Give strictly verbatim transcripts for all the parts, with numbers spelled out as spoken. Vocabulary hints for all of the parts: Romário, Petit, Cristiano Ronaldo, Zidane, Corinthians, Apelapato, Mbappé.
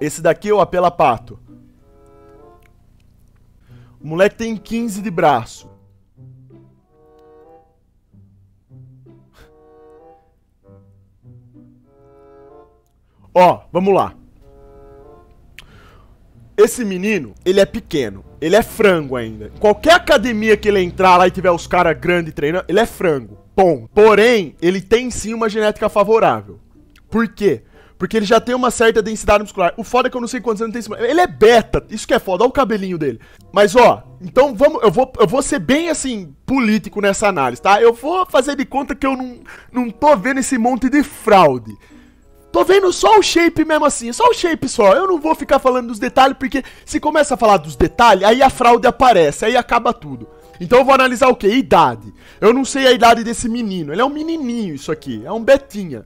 Esse daqui é o Apelapato. O moleque tem quinze de braço. Ó, vamos lá. Esse menino, ele é pequeno. Ele é frango ainda. Qualquer academia que ele entrar lá e tiver os caras grandes treinando, ele é frango. Bom, porém, ele tem sim uma genética favorável. Por quê? Porque ele já tem uma certa densidade muscular. O foda é que eu não sei quantos anos ele tem. Ele é beta. Isso que é foda. Olha o cabelinho dele. Mas, ó, então vamos. Eu vou, eu vou ser bem, assim, político nessa análise, tá? Eu vou fazer de conta que eu não, não tô vendo esse monte de fraude. Tô vendo só o shape mesmo assim. Só o shape só. Eu não vou ficar falando dos detalhes, porque se começa a falar dos detalhes, aí a fraude aparece. Aí acaba tudo. Então eu vou analisar o quê? Idade. Eu não sei a idade desse menino. Ele é um menininho, isso aqui. É um betinha.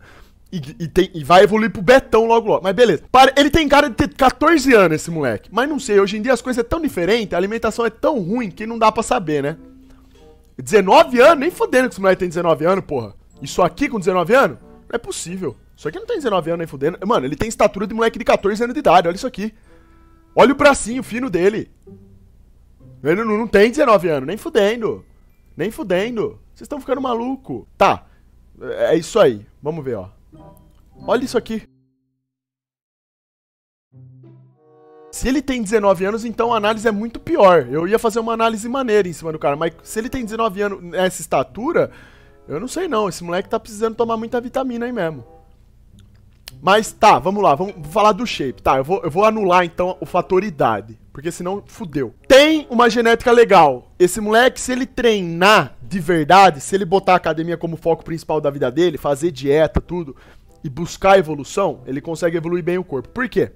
E, e, tem, e vai evoluir pro betão logo logo. Mas beleza. Para, ele tem cara de ter quatorze anos, esse moleque. Mas não sei, hoje em dia as coisas são tão diferentes, a alimentação é tão ruim que não dá pra saber, né? dezenove anos? Nem fodendo que esse moleque tem dezenove anos, porra. Isso aqui com dezenove anos? Não é possível. Isso aqui não tem dezenove anos, nem fodendo. Mano, ele tem estatura de moleque de quatorze anos de idade, olha isso aqui. Olha o bracinho fino dele. Ele não, não tem dezenove anos, nem fodendo. Nem fodendo. Vocês estão ficando maluco. Tá, é isso aí. Vamos ver, ó. Olha isso aqui. Se ele tem dezenove anos, então a análise é muito pior. Eu ia fazer uma análise maneira em cima do cara, mas se ele tem dezenove anos nessa estatura, eu não sei não. Esse moleque tá precisando tomar muita vitamina aí mesmo. Mas tá, vamos lá, vamos falar do shape. Tá, eu vou, eu vou anular então o fator idade, porque senão fudeu. Tem uma genética legal. Esse moleque, se ele treinar de verdade, se ele botar a academia como foco principal da vida dele, fazer dieta, tudo, e buscar evolução, ele consegue evoluir bem o corpo. Por quê?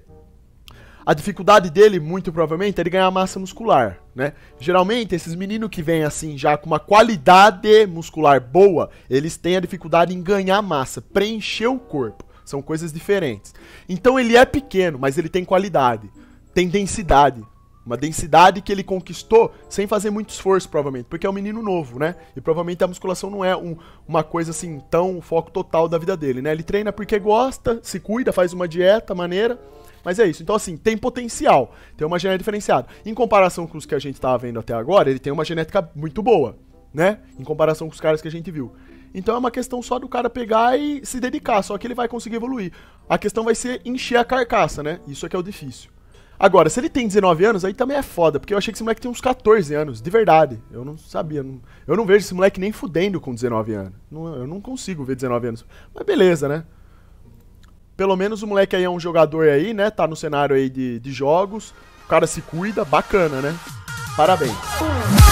A dificuldade dele, muito provavelmente, é ele ganhar massa muscular, né? Geralmente, esses meninos que vêm assim, já com uma qualidade muscular boa, eles têm a dificuldade em ganhar massa, preencher o corpo. São coisas diferentes. Então, ele é pequeno, mas ele tem qualidade, tem densidade. Uma densidade que ele conquistou sem fazer muito esforço, provavelmente, porque é um menino novo, né? E provavelmente a musculação não é um, uma coisa assim, tão o foco total da vida dele, né? Ele treina porque gosta, se cuida, faz uma dieta maneira, mas é isso. Então, assim, tem potencial, tem uma genética diferenciada. Em comparação com os que a gente tava vendo até agora, ele tem uma genética muito boa, né? Em comparação com os caras que a gente viu. Então é uma questão só do cara pegar e se dedicar, só que ele vai conseguir evoluir. A questão vai ser encher a carcaça, né? Isso aqui é o difícil. Agora, se ele tem dezenove anos, aí também é foda, porque eu achei que esse moleque tem uns quatorze anos, de verdade. Eu não sabia, não, eu não vejo esse moleque nem fudendo com dezenove anos. Não, eu não consigo ver dezenove anos. Mas beleza, né? Pelo menos o moleque aí é um jogador aí, né? Tá no cenário aí de, de jogos, o cara se cuida, bacana, né? Parabéns.